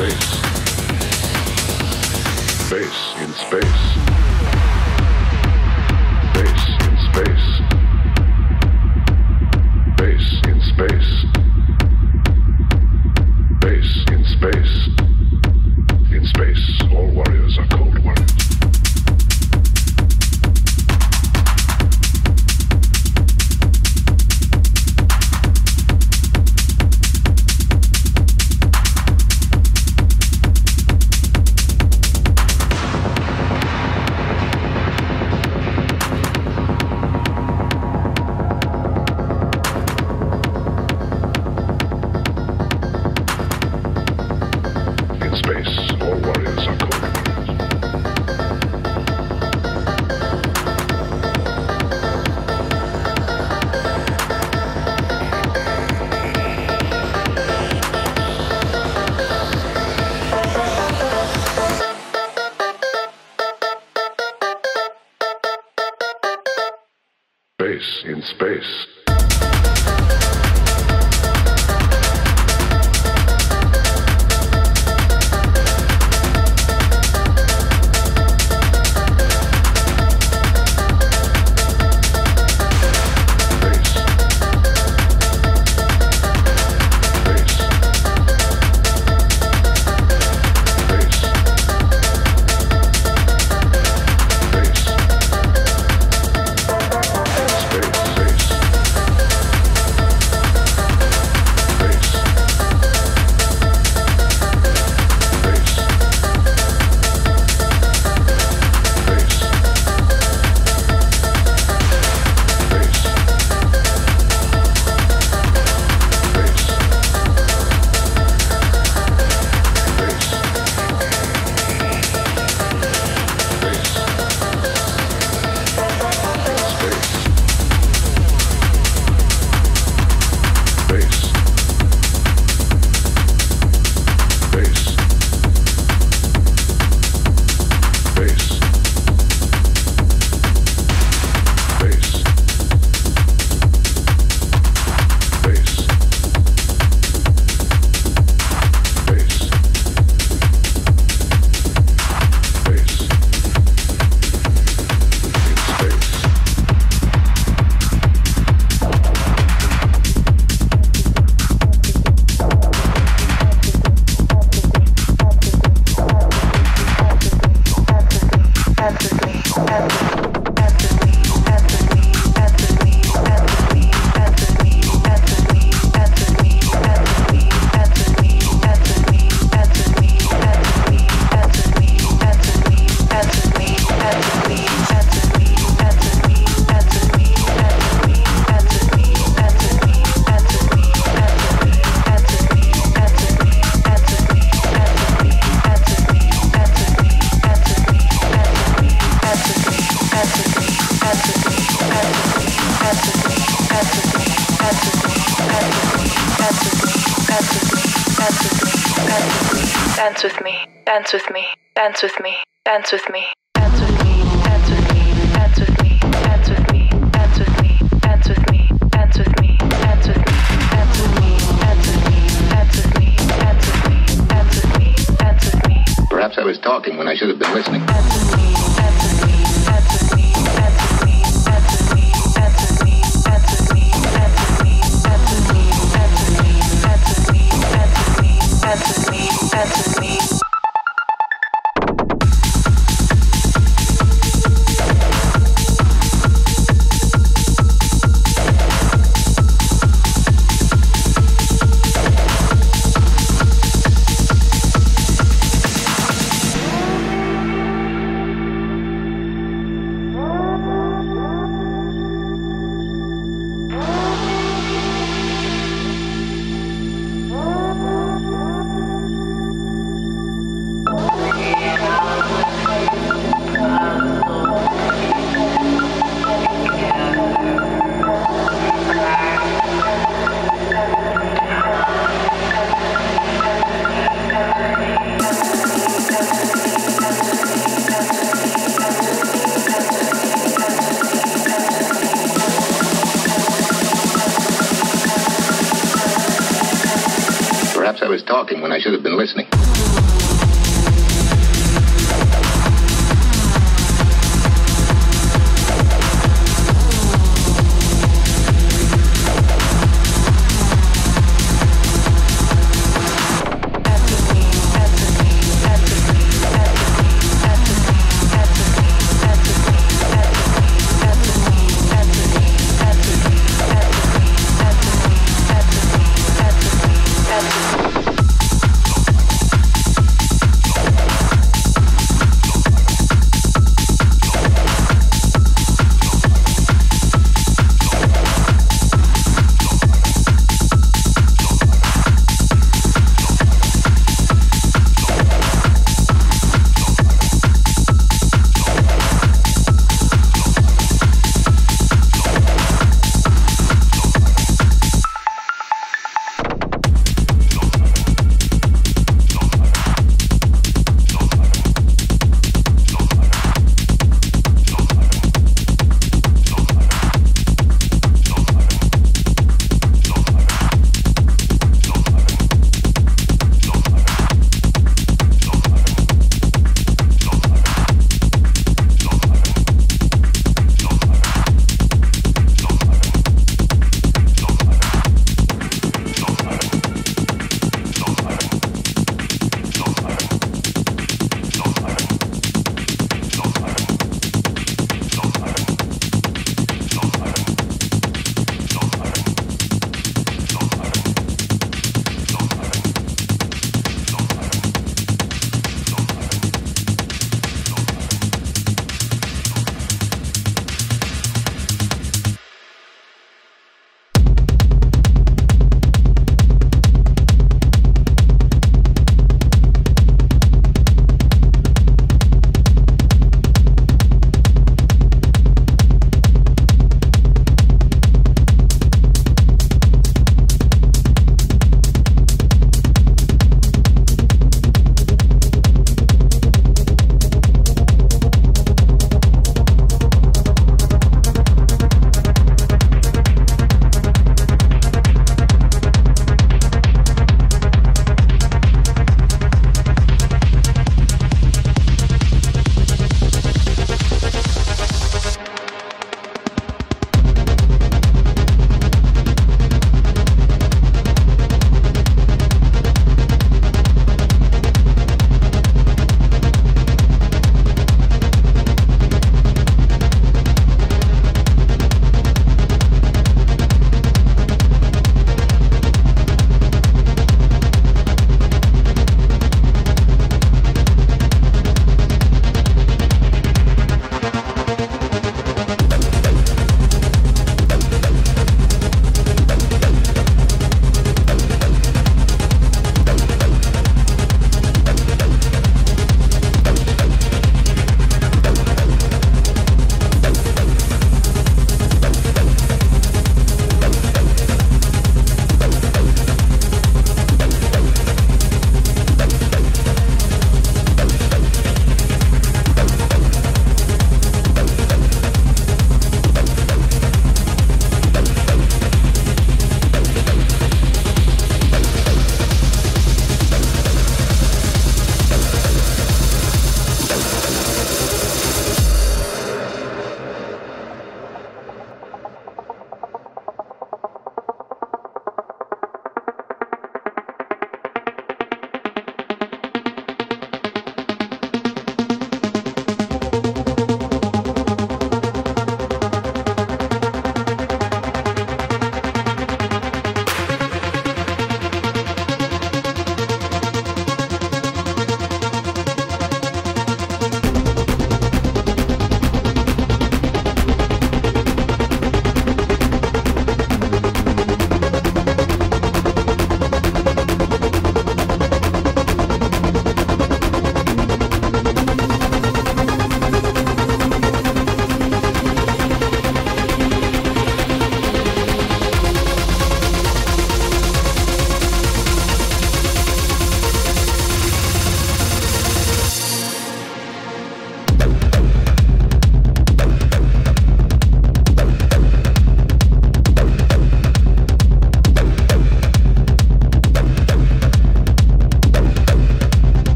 space. Space in space. Space in space. Space in space. Space in space. In space, all warriors are cold warriors. In space. Dance with me, dance with me, dance with me, dance with me, dance with me, dance with me, dance with me, dance with me, dance with me, dance with me, dance with me, dance with me, dance with me, dance with me, dance with me, dance with me, dance with me, dance with me. Perhaps I was talking when I should have been listening. talking when I should have been listening.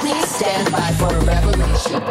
Please stand by for a revelation.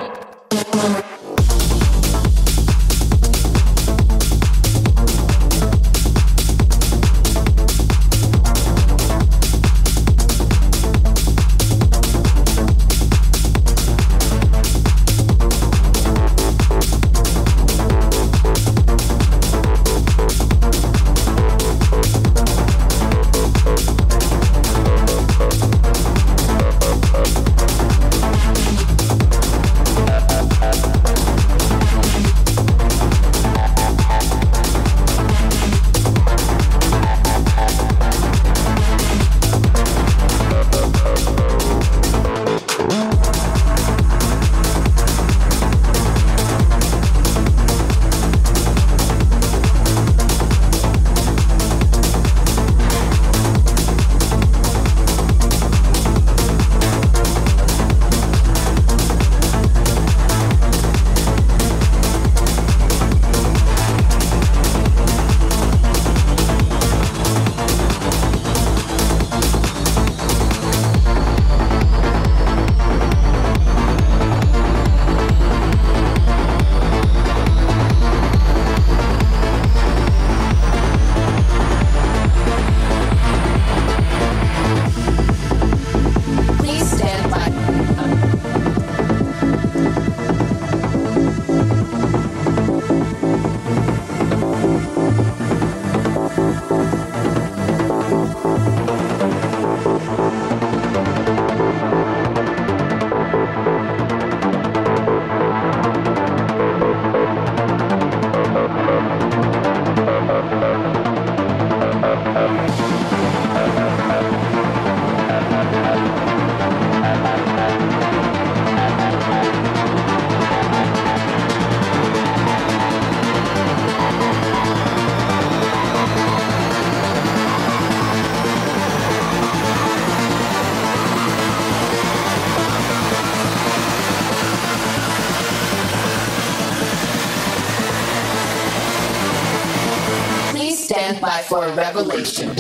Stand by for a revelation.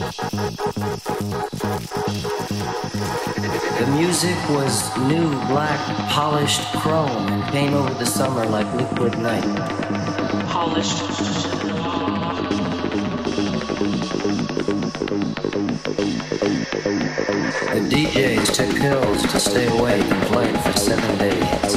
The music was new, black, polished chrome and came over the summer like liquid night. Polished. The DJs took pills to stay awake and played for 7 days.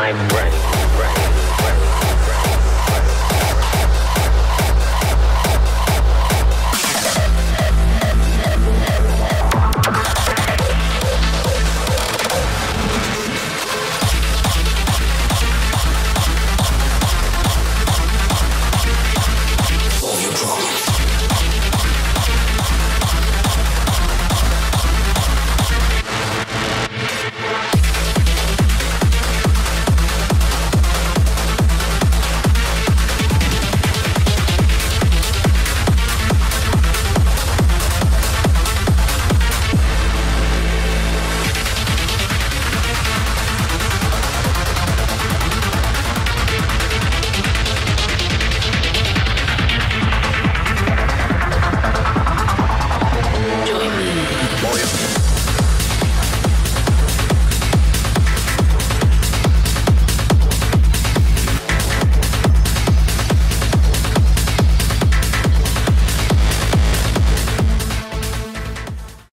I'm ready.